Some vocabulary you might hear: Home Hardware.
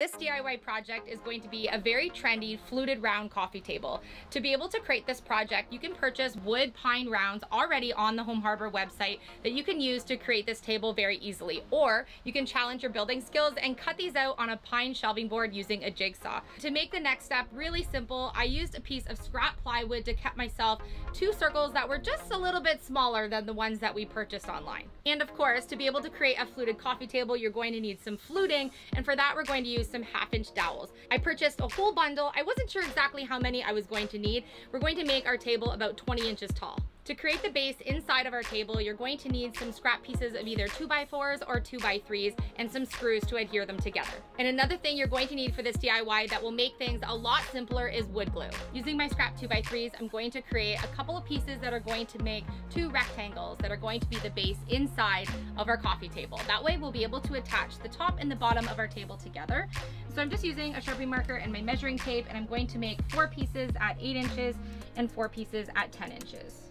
This DIY project is going to be a very trendy fluted round coffee table. To be able to create this project, you can purchase wood pine rounds already on the Home Hardware website that you can use to create this table very easily, or you can challenge your building skills and cut these out on a pine shelving board using a jigsaw. To make the next step really simple, I used a piece of scrap plywood to cut myself two circles that were just a little bit smaller than the ones that we purchased online. And of course, to be able to create a fluted coffee table, you're going to need some fluting, and for that we're going to use some 1/2-inch dowels. I purchased a whole bundle. I wasn't sure exactly how many I was going to need. We're going to make our table about 20 inches tall. To create the base inside of our table, you're going to need some scrap pieces of either 2x4s or 2x3s and some screws to adhere them together. And another thing you're going to need for this DIY that will make things a lot simpler is wood glue. Using my scrap 2x3s, I'm going to create a couple of pieces that are going to make two rectangles that are going to be the base inside of our coffee table. That way we'll be able to attach the top and the bottom of our table together. So I'm just using a Sharpie marker and my measuring tape, and I'm going to make 4 pieces at 8 inches and 4 pieces at 10 inches.